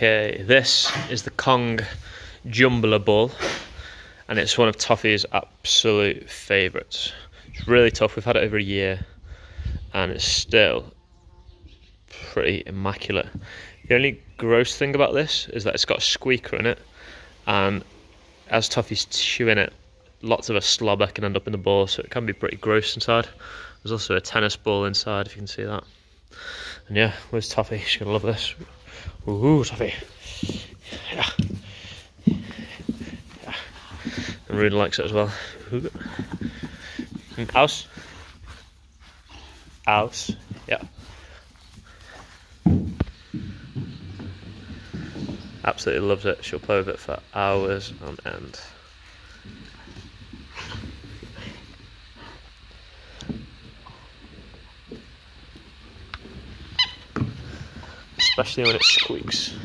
Okay, this is the KONG Jumbler Ball, and it's one of Toffee's absolute favourites. It's really tough. We've had it over a year and it's still pretty immaculate. The only gross thing about this is that it's got a squeaker in it, and as Toffee's chewing it, lots of a slobber can end up in the ball, so it can be pretty gross inside. There's also a tennis ball inside, if you can see that. And yeah, where's Toffee? She's gonna love this. Ooh, Toffee. Yeah. Yeah. And Rune likes it as well. Ooh. Ouse. Ouse. Yeah. Absolutely loves it. She'll play with it for hours on end. Especially when it squeaks.